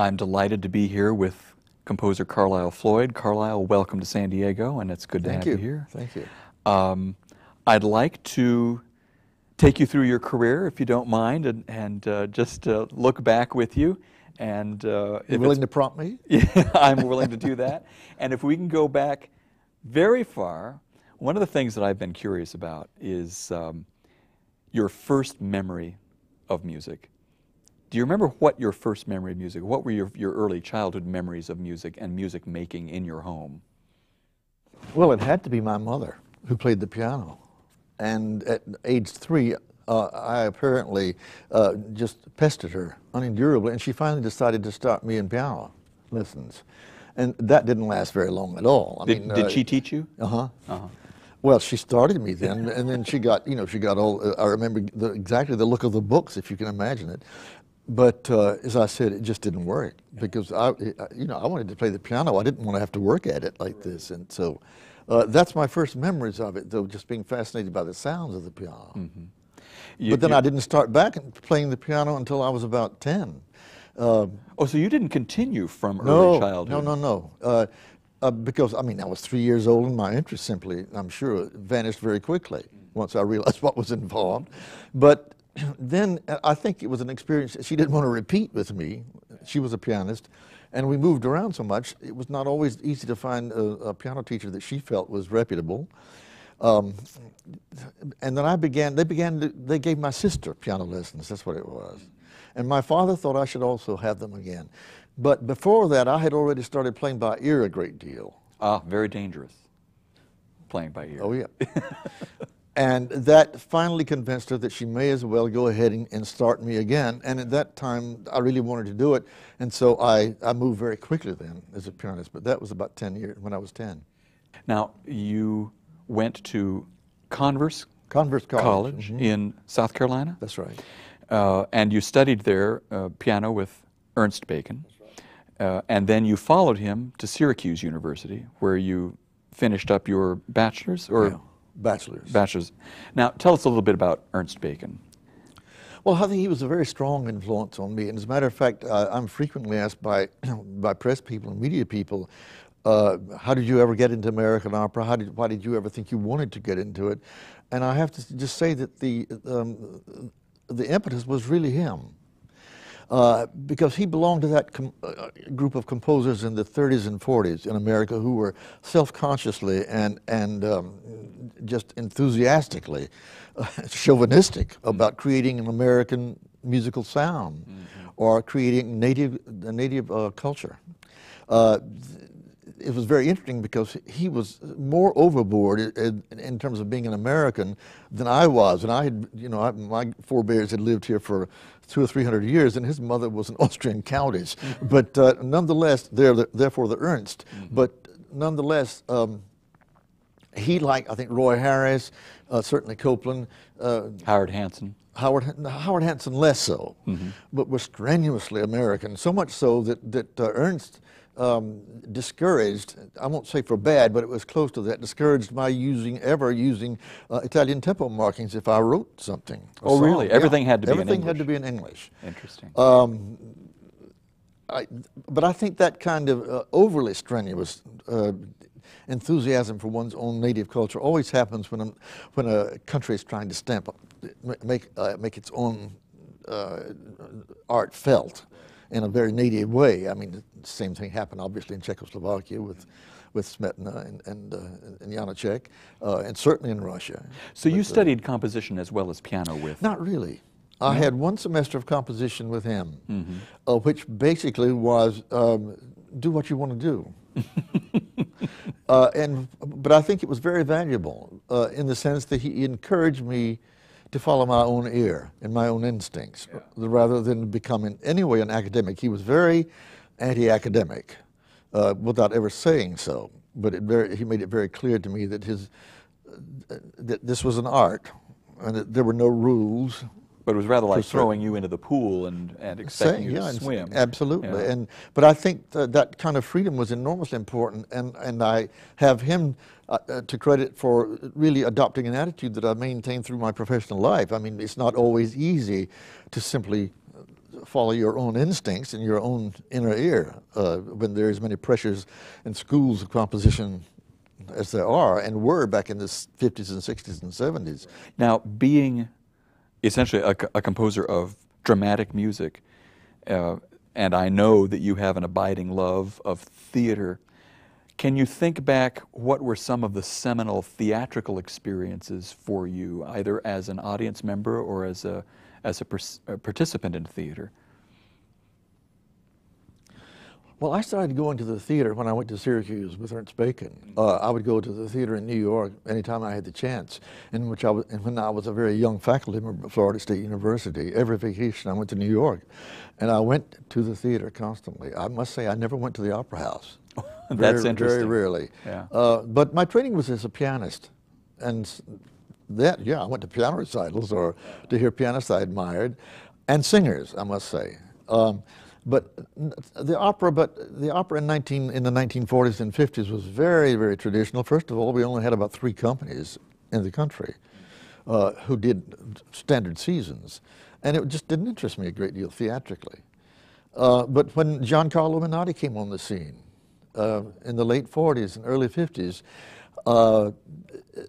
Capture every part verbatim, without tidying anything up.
I'm delighted to be here with composer Carlisle Floyd. Carlisle, welcome to San Diego, and it's good to have you here. Thank you. Um, I'd like to take you through your career, if you don't mind, and, and uh, just uh, look back with you. And uh, you're willing to prompt me? Yeah, I'm willing to do that. And if we can go back very far, one of the things that I've been curious about is um, your first memory of music. Do you remember what your first memory of music, what were your, your early childhood memories of music and music making in your home? Well, it had to be my mother who played the piano. And at age three, uh, I apparently uh, just pestered her unendurably, and she finally decided to start me in piano lessons. And that didn't last very long at all. I did, mean, uh, did she teach you? Uh-huh. Uh-huh. Well, she started me then, and then she got, you know, she got all, uh, I remember the, exactly the look of the books, if you can imagine it. But uh, as I said, it just didn't work because I, you know, I wanted to play the piano. I didn't want to have to work at it like this, and so uh, that's my first memories of it, though, just being fascinated by the sounds of the piano. Mm-hmm. you, but then you, I didn't start back playing the piano until I was about ten. Uh, oh, so you didn't continue from no, early childhood? No, no, no, no. Uh, uh, because I mean, I was three years old, and my interest simply, I'm sure, vanished very quickly once I realized what was involved. But then I think it was an experience she didn't want to repeat with me. She was a pianist, and we moved around so much, it was not always easy to find a, a piano teacher that she felt was reputable. Um, and then I began, they began, to, they gave my sister piano lessons, that's what it was. And my father thought I should also have them again. But before that, I had already started playing by ear a great deal. Ah, very dangerous, playing by ear. Oh, yeah. And that finally convinced her that she may as well go ahead and, and start me again. And at that time, I really wanted to do it. And so I, I moved very quickly then as a pianist, but that was about ten years, when I was ten. Now, you went to Converse, Converse College, College mm-hmm. in South Carolina? That's right. Uh, and you studied there uh, piano with Ernst Bacon. That's right. Uh, and then you followed him to Syracuse University, where you finished up your bachelor's? Or yeah. Bachelor's. Bachelor's. Now, tell us a little bit about Ernst Bacon. Well, I think he was a very strong influence on me. And as a matter of fact, uh, I'm frequently asked by, by press people and media people, uh, how did you ever get into American opera? How did, why did you ever think you wanted to get into it? And I have to just say that the, um, the impetus was really him. Uh, because he belonged to that com uh, group of composers in the thirties and forties in America who were self-consciously and, and um, just enthusiastically uh, chauvinistic about creating an American musical sound mm-hmm. or creating native, uh, native uh, culture. Uh, it was very interesting because he was more overboard in, in terms of being an American than I was. And I had, you know, I, my forebears had lived here for two or three hundred years, and his mother was an Austrian countess. Mm-hmm. But uh, nonetheless, the, therefore the Ernst. Mm-hmm. But nonetheless, um, he liked, I think, Roy Harris, uh, certainly Copeland. Uh, Howard Hanson. Howard, Howard Hanson less so, mm-hmm. but was strenuously American, so much so that, that uh, Ernst Um, discouraged, I won't say for bad, but it was close to that, discouraged my using, ever using uh, Italian tempo markings if I wrote something. Oh, song. Really? Yeah. Everything had to be Everything in English? Everything had to be in English. Interesting. Um, I, but I think that kind of uh, overly strenuous uh, enthusiasm for one's own native culture always happens when a, when a country is trying to stamp, make, uh, make its own uh, art felt in a very native way. I mean, the same thing happened obviously in Czechoslovakia with, with Smetana and, and, uh, and Janacek, uh, and certainly in Russia. So but, you studied uh, composition as well as piano with? Not really. No. I had one semester of composition with him, mm-hmm. uh, which basically was um, do what you want to do. uh, and, but I think it was very valuable uh, in the sense that he encouraged me to follow my own ear and my own instincts, yeah. rather than become in any way an academic. He was very anti-academic, uh, without ever saying so. But it very, he made it very clear to me that his uh, that this was an art, and that there were no rules. But it was rather like throwing you into the pool and, and expecting Same, you yeah, to swim. Absolutely. Yeah. And, but I think th that kind of freedom was enormously important, and, and I have him uh, uh, to credit for really adopting an attitude that I maintained through my professional life. I mean, it's not always easy to simply follow your own instincts and your own inner ear uh, when there are as many pressures and schools of composition as there are and were back in the fifties and sixties and seventies. Now, being essentially a, a composer of dramatic music, uh, and I know that you have an abiding love of theater, can you think back, what were some of the seminal theatrical experiences for you, either as an audience member or as a, as a, a participant in theater? Well, I started going to the theater when I went to Syracuse with Ernst Bacon. Uh, I would go to the theater in New York anytime I had the chance, in which I was, and when I was a very young faculty member at Florida State University. Every vacation I went to New York, and I went to the theater constantly. I must say I never went to the opera house. That's very, interesting. Very rarely. Yeah. Uh, but my training was as a pianist, and that, yeah, I went to piano recitals or to hear pianists I admired, and singers, I must say. Um, but the opera, but the opera in nineteen in the nineteen forties and fifties was very, very traditional. First of all, we only had about three companies in the country uh, who did standard seasons, and it just didn't interest me a great deal theatrically. Uh, but when Giancarlo Menotti came on the scene, Uh, in the late forties and early fifties, uh,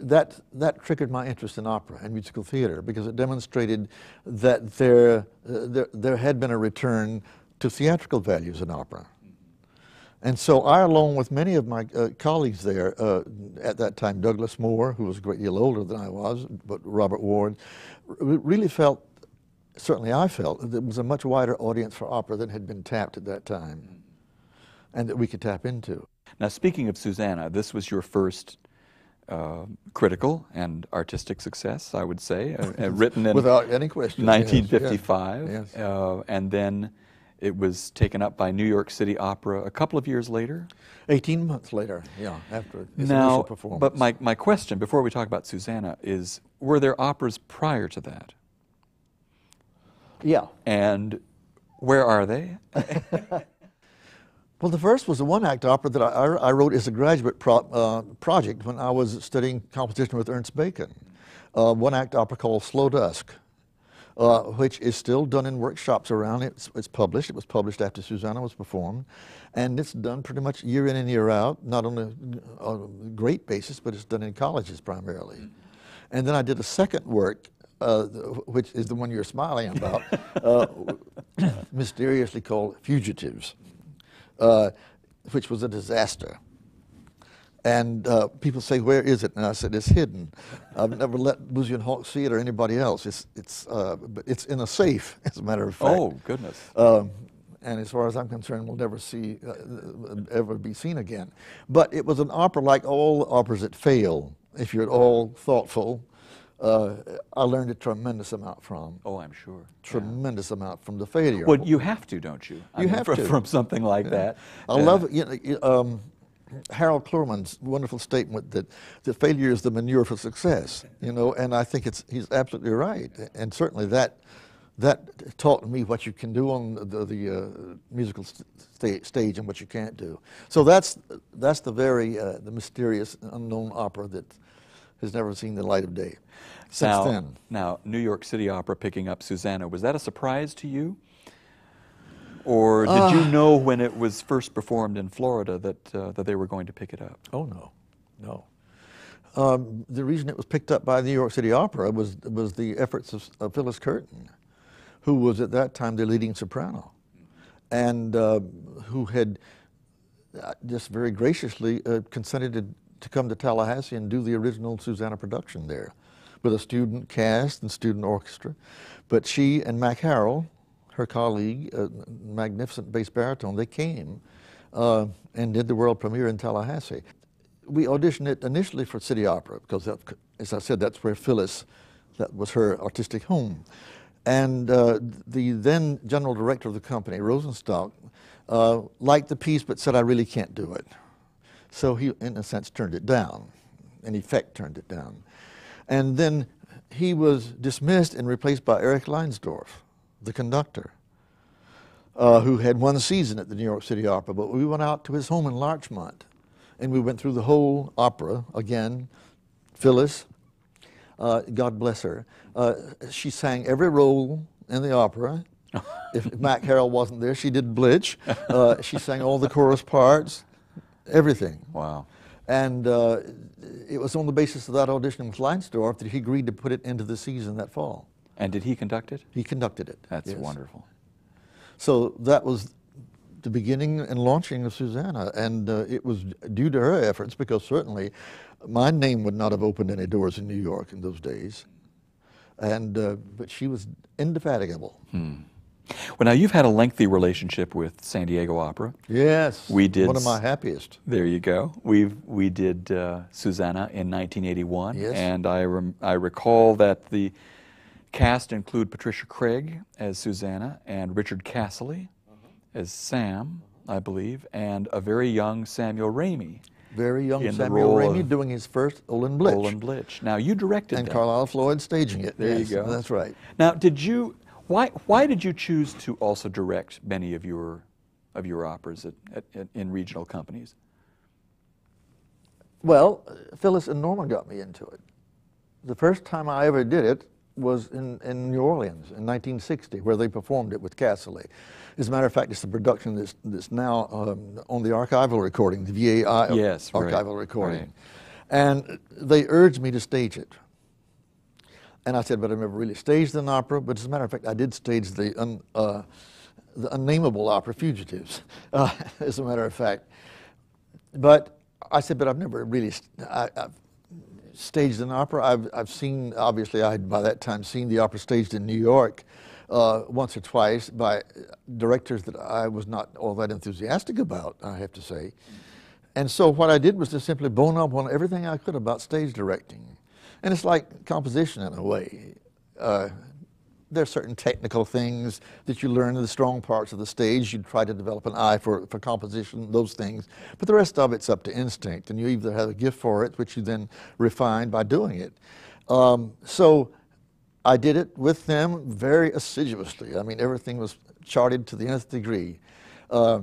that that triggered my interest in opera and musical theater, because it demonstrated that there uh, there, there had been a return to theatrical values in opera. And so I, along with many of my uh, colleagues there uh, at that time, Douglas Moore, who was a great deal older than I was, but Robert Warren, really felt, certainly I felt, that there was a much wider audience for opera than had been tapped at that time, and that we could tap into. Now, speaking of Susanna, this was your first uh, critical and artistic success, I would say, uh, uh, written in without any question, nineteen fifty-five, yes, yes. Uh, and then it was taken up by New York City Opera a couple of years later? eighteen months later, yeah, after its now, initial performance. But my, my question, before we talk about Susanna, is were there operas prior to that? Yeah. And where are they? Well, the first was a one-act opera that I, I wrote as a graduate pro, uh, project when I was studying composition with Ernst Bacon, uh, one-act opera called Slow Dusk, uh, which is still done in workshops around. It's, it's published. It was published after Susanna was performed, and it's done pretty much year in and year out, not on a, on a great basis, but it's done in colleges primarily. And then I did a second work, Uh, which is the one you're smiling about, uh, mysteriously called Fugitives, Uh, which was a disaster. And uh, people say, where is it? And I said, it's hidden. I've never let Boozy and Hawk see it or anybody else. It's, it's, uh, it's in a safe, as a matter of fact. Oh, goodness. Um, and as far as I'm concerned, we'll never see, uh, ever be seen again. But it was an opera like all operas that fail, if you're at all thoughtful. Uh, I learned a tremendous amount from. Oh, I'm sure. Tremendous yeah. amount from the failure. Well, you have to, don't you? You I mean, have from, to. From something like yeah. that. I yeah. love, you know, um, Harold Kluman's wonderful statement that the failure is the manure for success, you know, and I think it's, he's absolutely right. And certainly that, that taught me what you can do on the, the uh, musical st stage and what you can't do. So that's, that's the very, uh, the mysterious unknown opera that has never seen the light of day since now, then. Now, New York City Opera picking up Susanna, was that a surprise to you? Or did uh, you know when it was first performed in Florida that, uh, that they were going to pick it up? Oh, no, no. Um, the reason it was picked up by the New York City Opera was, was the efforts of, of Phyllis Curtin, who was at that time the leading soprano, and uh, who had just very graciously uh, consented to to come to Tallahassee and do the original Susanna production there with a student cast and student orchestra. But she and Mack Harrell, her colleague, a magnificent bass baritone, they came uh, and did the world premiere in Tallahassee. We auditioned it initially for City Opera because, that, as I said, that's where Phyllis, that was her artistic home. And uh, the then general director of the company, Rosenstock, uh, liked the piece but said, I really can't do it. So he, in a sense, turned it down, in effect turned it down. And then he was dismissed and replaced by Eric Leinsdorf, the conductor, uh, who had one season at the New York City Opera. But we went out to his home in Larchmont, and we went through the whole opera again. Phyllis, uh, God bless her, uh, she sang every role in the opera, If Mack Harrell wasn't there, she did Blitch. Uh, she sang all the chorus parts, everything. Wow. And uh, it was on the basis of that audition with Leinsdorf that he agreed to put it into the season that fall. And did he conduct it? He conducted it. That's yes. wonderful. So that was the beginning and launching of Susanna, and uh, it was due to her efforts, because certainly my name would not have opened any doors in New York in those days. And uh, but she was indefatigable. Hmm. Well, now you've had a lengthy relationship with San Diego Opera. Yes, we did one of my happiest. There you go. We we did uh, Susanna in nineteen eighty-one, yes. and I rem I recall that the cast include Patricia Craig as Susanna and Richard Cassilly uh-huh. as Sam, I believe, and a very young Samuel Ramey. Very young Samuel Ramey doing his first Olin Blitch. Olin Blitch. Now you directed and that. And Carlisle Floyd staging it. There yes, you go. That's right. Now, did you? Why? Why did you choose to also direct many of your, of your operas at, at, at, in regional companies? Well, Phyllis and Norman got me into it. The first time I ever did it was in, in New Orleans in nineteen sixty, where they performed it with Cassilly. As a matter of fact, it's the production that's, that's now um, on the archival recording, the V A I yes, archival right, recording. Right. And they urged me to stage it. And I said, but I've never really staged an opera, but as a matter of fact, I did stage the, un, uh, the unnameable opera, Fugitives, uh, as a matter of fact. But I said, but I've never really, I, I've staged an opera. I've, I've seen, obviously I had by that time seen the opera staged in New York uh, once or twice by directors that I was not all that enthusiastic about, I have to say. And so what I did was to simply bone up on everything I could about stage directing. And it's like composition in a way. Uh, there are certain technical things that you learn in the strong parts of the stage. You try to develop an eye for, for composition, those things. But the rest of it's up to instinct. And you either have a gift for it, which you then refine by doing it. Um, so I did it with them very assiduously. I mean, everything was charted to the nth degree. Uh,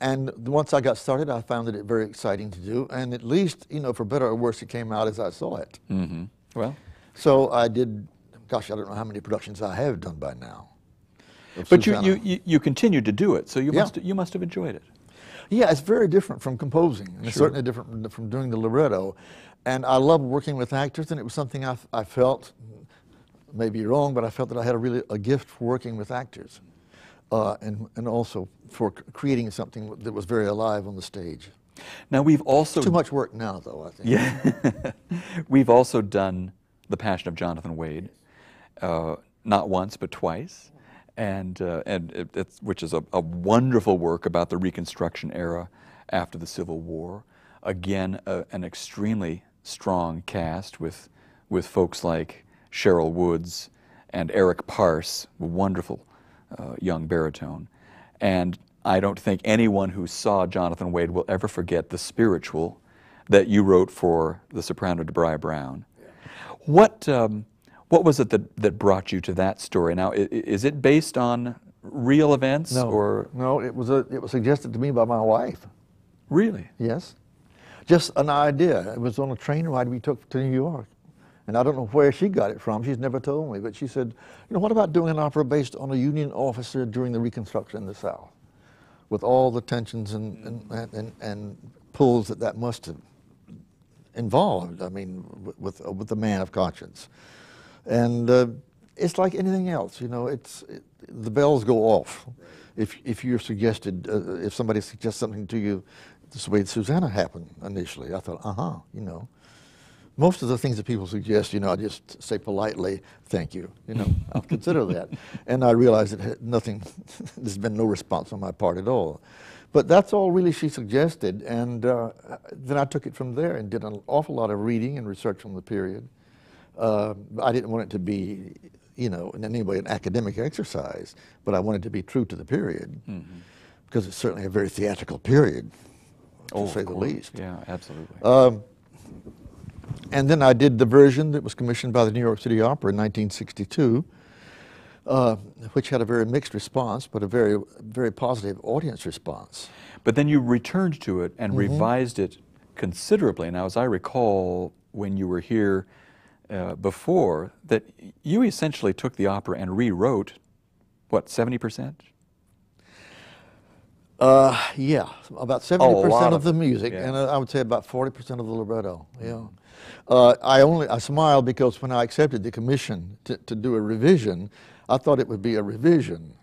And once I got started, I found it very exciting to do, and at least, you know, for better or worse, it came out as I saw it. Mm-hmm. Well, so I did. Gosh, I don't know how many productions I have done by now. But you, you you continued to do it, so you yeah. must you must have enjoyed it. Yeah, it's very different from composing. Sure. It's certainly different from doing the libretto, and I love working with actors, and it was something I I felt, maybe wrong, but I felt that I had a really a gift for working with actors. Uh, and, and also for creating something that was very alive on the stage. Now we've also... It's too much work now, though, I think. Yeah. We've also done The Passion of Jonathan Wade, uh, not once, but twice, and, uh, and it, it's, which is a, a wonderful work about the Reconstruction era after the Civil War. Again, a, an extremely strong cast with, with folks like Cheryl Woods and Eric Parse, wonderful Uh, young baritone, and I don't think anyone who saw Jonathan Wade will ever forget the spiritual that you wrote for the soprano DeBry Brown. Yeah. What um, what was it that that brought you to that story? Now, is, is it based on real events? No, or no, it was a, it was suggested to me by my wife. Really? Yes, just an idea. It was on a train ride we took to New York. And I don't know where she got it from. She's never told me. But she said, you know, what about doing an opera based on a Union officer during the Reconstruction in the South, with all the tensions and, and, and, and pulls that that must have involved, I mean, with, with the man of conscience. And uh, it's like anything else, you know, it's, it, the bells go off. If, if you're suggested, uh, if somebody suggests something to you, this way Susanna happened initially. I thought, uh-huh, you know. Most of the things that people suggest, you know, I just say politely, thank you, you know, I'll consider that. And I realized that nothing, there's been no response on my part at all. But that's all really she suggested, and uh, then I took it from there and did an awful lot of reading and research on the period. Uh, I didn't want it to be, you know, in any way an academic exercise, but I wanted to be true to the period, mm-hmm. because it's certainly a very theatrical period, to oh, say the least. Yeah, absolutely. Um, And then I did the version that was commissioned by the New York City Opera in nineteen sixty-two, uh, which had a very mixed response, but a very, very positive audience response. But then you returned to it and mm-hmm. revised it considerably. Now, as I recall, when you were here uh, before, that you essentially took the opera and rewrote what, seventy percent? Uh, yeah, about seventy percent oh, of, of the music, yeah. And I would say about forty percent of the libretto, yeah. Uh, I only, I smile because when I accepted the commission to, to do a revision, I thought it would be a revision.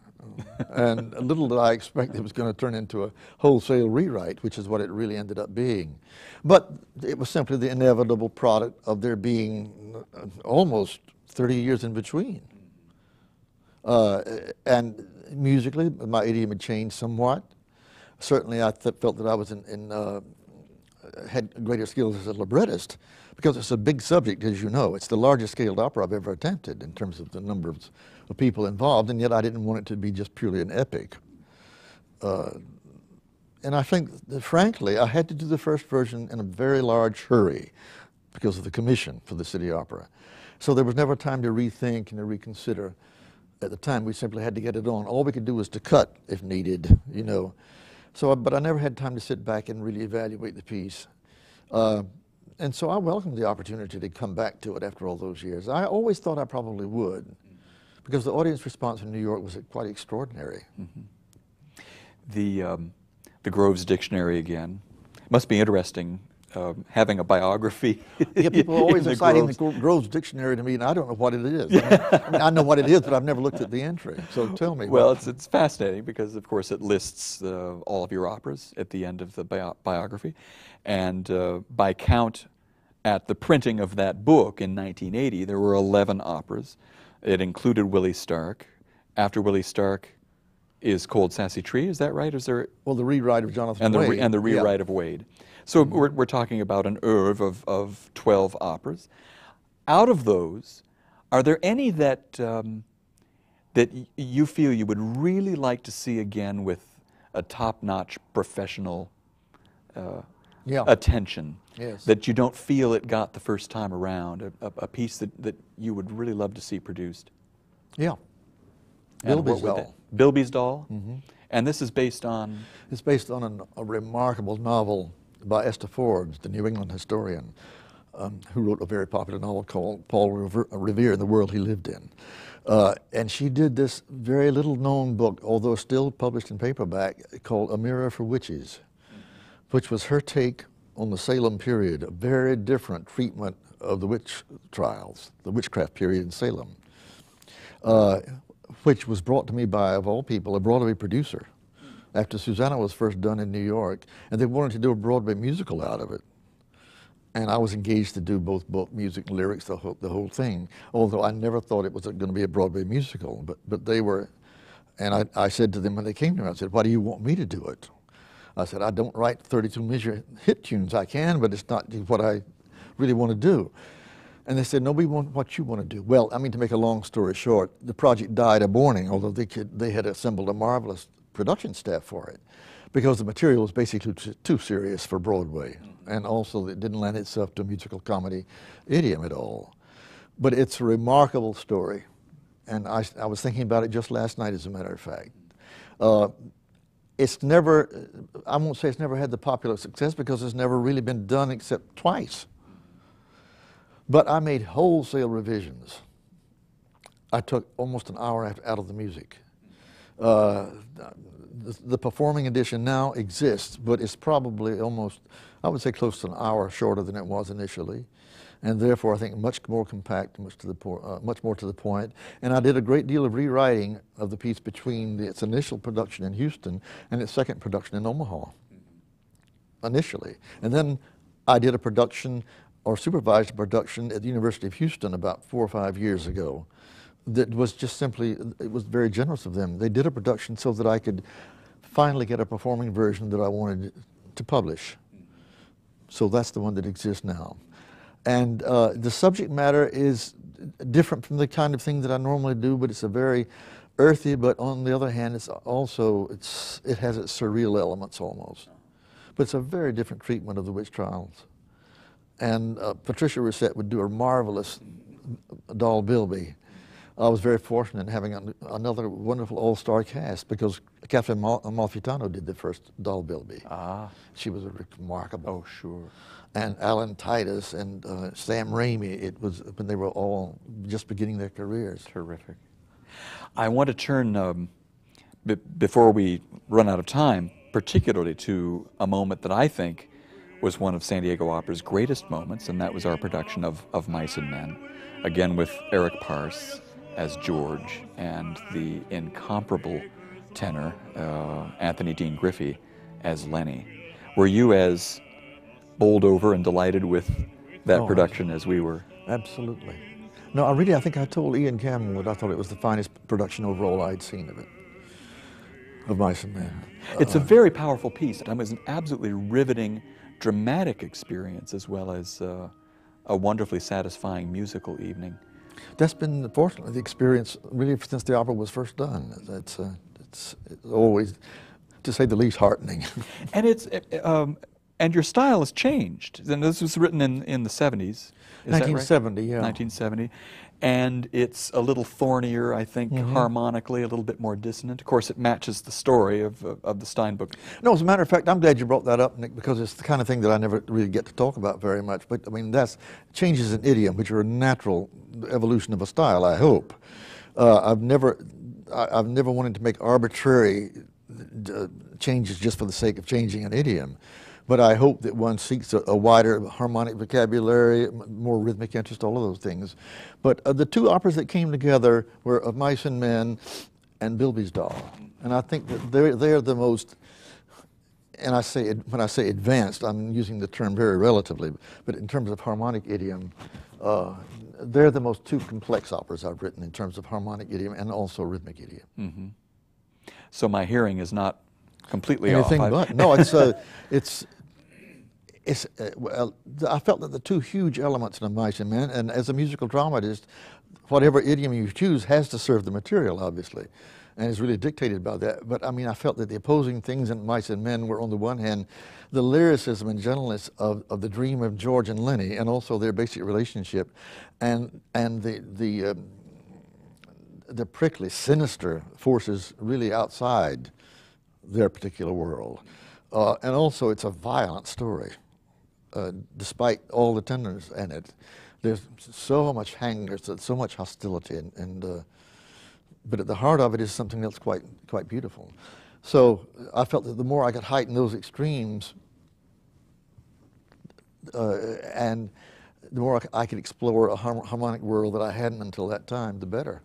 And little did I expect it was going to turn into a wholesale rewrite, which is what it really ended up being. But it was simply the inevitable product of there being almost thirty years in between. Uh, and musically, my idiom had changed somewhat. Certainly, I th felt that I was in, in, uh, had greater skills as a librettist, because it's a big subject, as you know. It's the largest scaled opera I've ever attempted in terms of the number of people involved, and yet I didn't want it to be just purely an epic. Uh, and I think that, frankly, I had to do the first version in a very large hurry because of the commission for the City Opera. So there was never time to rethink and to reconsider. At the time, we simply had to get it on. All we could do was to cut if needed, you know. So, but I never had time to sit back and really evaluate the piece. Uh, and so I welcomed the opportunity to come back to it after all those years. I always thought I probably would, because the audience response in New York was quite extraordinary. Mm-hmm. The, um, the Groves Dictionary again. It must be interesting um, having a biography. Yeah, people are always the citing Groves. the Groves Dictionary to me, and I don't know what it is. I mean, I mean, I know what it is, but I've never looked at the entry, so tell me. Well, it's, it's fascinating because, of course, it lists uh, all of your operas at the end of the bio biography. And uh, by count, at the printing of that book in nineteen eighty, there were eleven operas. It included Willie Stark. After Willie Stark is Cold Sassy Tree, is that right? Is there well, the rewrite of Jonathan and Wade. The re and the rewrite yeah. of Wade. So mm-hmm. we're, we're talking about an oeuvre of, of twelve operas. Out of those, are there any that, um, that you feel you would really like to see again with a top-notch professional uh, yeah. attention? Yes. That you don't feel it got the first time around, a, a, a piece that, that you would really love to see produced. Yeah. Bilby's Doll. Bilby's Doll? Mm-hmm. And this is based on? It's based on an, a remarkable novel by Esther Forbes, the New England historian, um, who wrote a very popular novel called Paul Revere, Revere and the World He Lived In. Uh, and she did this very little known book, although still published in paperback, called A Mirror for Witches, mm-hmm. which was her take on the Salem period, a very different treatment of the witch trials, the witchcraft period in Salem, uh, which was brought to me by, of all people, a Broadway producer, after Susanna was first done in New York, and they wanted to do a Broadway musical out of it. And I was engaged to do both book, music, and lyrics, the whole, the whole thing, although I never thought it was going to be a Broadway musical, but, but they were, and I, I said to them when they came to me, I said, why do you want me to do it? I said, I don't write thirty-two measure hit tunes. I can, but it's not what I really want to do. And they said, no, we want what you want to do. Well, I mean, to make a long story short, the project died a morning, although they, could, they had assembled a marvelous production staff for it, because the material was basically too serious for Broadway. And also, it didn't lend itself to musical comedy idiom at all. But it's a remarkable story. And I, I was thinking about it just last night, as a matter of fact. Uh, It's never, I won't say it's never had the popular success, because it's never really been done except twice. But I made wholesale revisions. I took almost an hour out of the music. Uh, the, the performing edition now exists, but it's probably almost, I would say close to an hour shorter than it was initially. And therefore, I think much more compact, much, to the po uh, much more to the point. And I did a great deal of rewriting of the piece between the, its initial production in Houston and its second production in Omaha, initially. And then I did a production, or supervised a production, at the University of Houston about four or five years ago that was just simply, it was very generous of them. They did a production so that I could finally get a performing version that I wanted to publish. So that's the one that exists now. And uh, the subject matter is different from the kind of thing that I normally do, but it's a very earthy, but on the other hand, it's also, it's, it has its surreal elements almost. But it's a very different treatment of the witch trials. And uh, Patricia Rousset would do a marvelous Doll Bilby. I was very fortunate in having an, another wonderful all-star cast, because Catherine Mal Malfitano did the first Doll Bilby. Ah. She was a remarkable. Oh, sure. And Alan Titus and uh, Sam Ramey, it was when they were all just beginning their careers. Terrific. I want to turn, um, b before we run out of time, particularly to a moment that I think was one of San Diego Opera's greatest moments, and that was our production of, of Mice and Men, again with Eric Parse as George and the incomparable tenor uh, Anthony Dean Griffey as Lenny. Were you as bowled over and delighted with that oh, production as we were? Absolutely. No, I really, I think I told Ian Cameron that I thought it was the finest production overall I'd seen of it, of Mice and Men. It's uh, a very powerful piece. It was an absolutely riveting, dramatic experience as well as uh, a wonderfully satisfying musical evening. That's been, fortunately, the experience really since the opera was first done. It's, uh, it's, it's always, to say the least, heartening. And it's... Um, And your style has changed. And this was written in, in the seventies. Is nineteen seventy, that right? Yeah. nineteen seventy. And it's a little thornier, I think, mm-hmm. harmonically, a little bit more dissonant. Of course, it matches the story of, of, of the Steinbeck. No, as a matter of fact, I'm glad you brought that up, Nick, because it's the kind of thing that I never really get to talk about very much. But, I mean, that's changes in idiom, which are a natural evolution of a style, I hope. Uh, I've never, I, I've never wanted to make arbitrary uh, changes just for the sake of changing an idiom. But I hope that one seeks a, a wider harmonic vocabulary, more rhythmic interest, all of those things. But uh, the two operas that came together were Of Mice and Men and Bilby's Doll. And I think that they're, they're the most, and I say, when I say advanced, I'm using the term very relatively, but in terms of harmonic idiom, uh, they're the most two complex operas I've written in terms of harmonic idiom and also rhythmic idiom. Mm-hmm. So my hearing is not completely Anything off. But. No, it's, uh, it's, It's, uh, well, I felt that the two huge elements in Mice and Men, and as a musical dramatist, whatever idiom you choose has to serve the material, obviously, and is really dictated by that. But I mean, I felt that the opposing things in Mice and Men were, on the one hand, the lyricism and gentleness of, of the dream of George and Lenny, and also their basic relationship, and and the the um, the prickly, sinister forces really outside their particular world, uh, and also it's a violent story. Uh, despite all the tenderness in it, there's so much hanger, so much hostility, and, and uh, but at the heart of it is something else quite quite beautiful. So I felt that the more I could heighten those extremes, uh, and the more I could explore a harmonic world that I hadn't until that time, the better.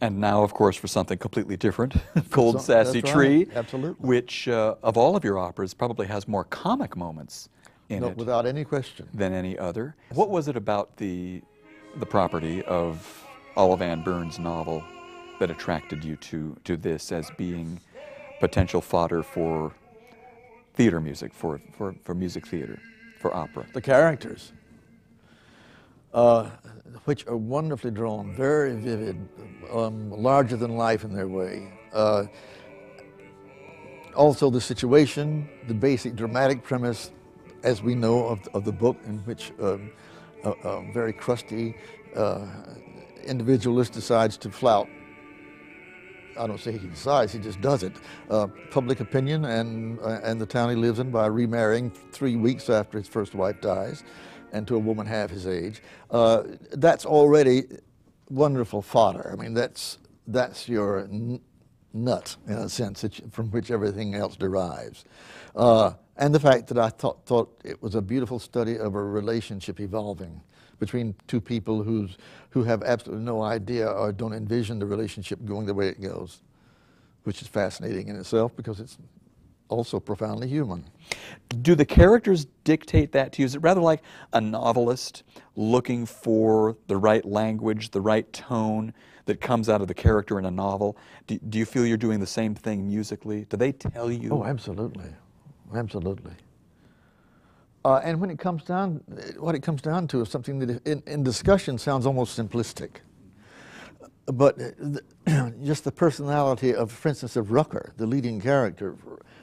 And now, of course, for something completely different, Cold Sassy Tree, absolutely, which uh, of all of your operas probably has more comic moments. No, without any question. Than any other. What was it about the the property of Olive Ann Burns' novel that attracted you to to this as being potential fodder for theater music, for for, for music theater, for opera? The characters, uh, which are wonderfully drawn, very vivid, um, larger than life in their way. Uh, also, the situation, the basic dramatic premise, as we know of, of the book, in which um, a, a very crusty uh, individualist decides to flout, I don't say he decides, he just does it, uh, public opinion and, uh, and the town he lives in by remarrying three weeks after his first wife dies, and to a woman half his age. Uh, that's already wonderful fodder. I mean, that's, that's your n nut, in a sense, from which everything else derives. Uh, And the fact that I thought, thought it was a beautiful study of a relationship evolving between two people who's, who have absolutely no idea or don't envision the relationship going the way it goes, which is fascinating in itself because it's also profoundly human. Do the characters dictate that to you? Is it rather like a novelist looking for the right language, the right tone that comes out of the character in a novel? Do, do you feel you're doing the same thing musically? Do they tell you? Oh, absolutely. Absolutely. Uh, and when it comes down, what it comes down to is something that in, in discussion sounds almost simplistic. But the, just the personality of, for instance, of Rucker, the leading character,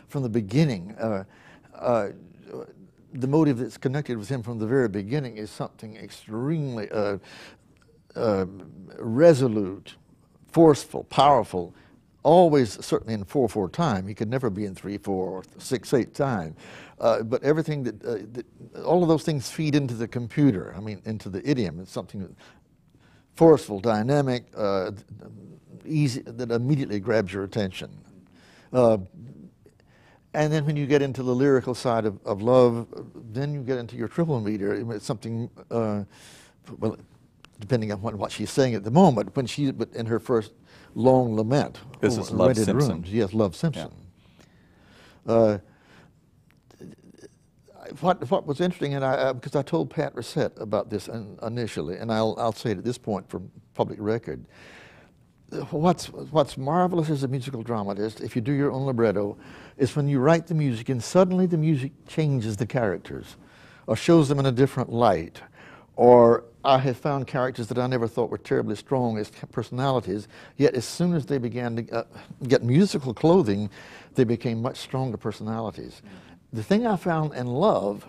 from the beginning, uh, uh, the motive that's connected with him from the very beginning is something extremely uh, uh, resolute, forceful, powerful, always certainly in four four time. He could never be in three four or six eight time. Uh, but everything that, uh, that, all of those things feed into the computer, I mean, into the idiom. It's something that forceful, dynamic, uh, easy, that immediately grabs your attention. Uh, and then when you get into the lyrical side of, of love, then you get into your triple meter. It's something, uh, well, depending on what, what she's saying at the moment, when she, but in her first long lament. This is Love Simpson. Rooms. Yes, Love Simpson. Yeah. Uh, What, what was interesting, and I, uh, because I told Pat Reset about this in, initially, and I'll, I'll say it at this point for public record, what's, what's marvelous as a musical dramatist, if you do your own libretto, is when you write the music and suddenly the music changes the characters, or shows them in a different light, or I have found characters that I never thought were terribly strong as personalities, yet as soon as they began to uh, get musical clothing, they became much stronger personalities. The thing I found in love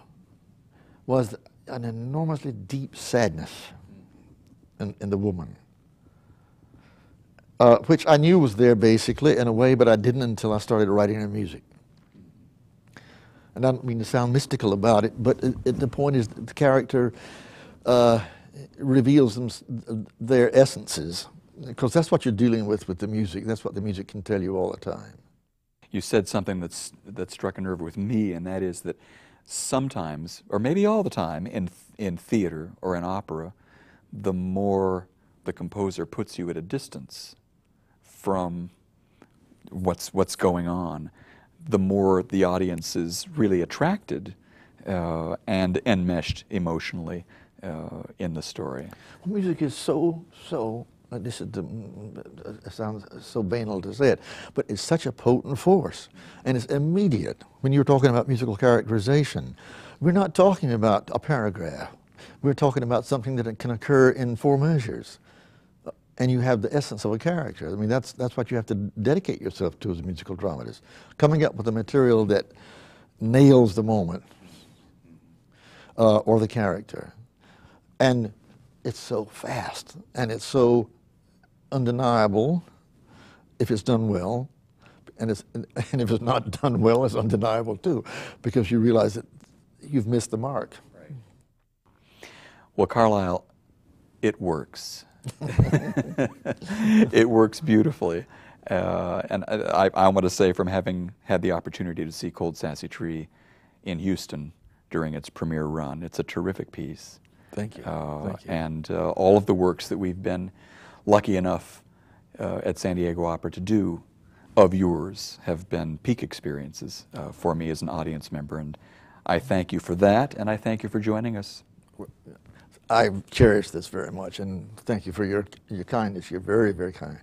was an enormously deep sadness in, in the woman, uh, which I knew was there basically in a way, but I didn't until I started writing her music. And I don't mean to sound mystical about it, but it, it, the point is that the character uh, reveals them, their essences, because that's what you're dealing with with the music. That's what the music can tell you all the time. You said something that's, that struck a nerve with me, and that is that sometimes, or maybe all the time, in, in theater or in opera, the more the composer puts you at a distance from what's, what's going on, the more the audience is really attracted uh, and enmeshed emotionally uh, in the story. Well, music is so, so... This is the, it sounds so banal to say it, but it's such a potent force, and it's immediate. When you're talking about musical characterization, we're not talking about a paragraph. We're talking about something that can occur in four measures, and you have the essence of a character. I mean, that's that's what you have to dedicate yourself to as a musical dramatist, coming up with a material that nails the moment uh, or the character, and it's so fast and it's so undeniable if it's done well, and, it's, and if it's not done well, it's undeniable too, because you realize that you've missed the mark. Right. Well, Carlisle, it works. It works beautifully. Uh, and I, I want to say, from having had the opportunity to see Cold Sassy Tree in Houston during its premiere run, it's a terrific piece. Thank you. Uh, Thank you. And uh, all of the works that we've been lucky enough uh, at San Diego Opera to do of yours have been peak experiences uh, for me as an audience member, and I thank you for that, and I thank you for joining us. I cherish this very much, and thank you for your, your kindness. You're very, very kind.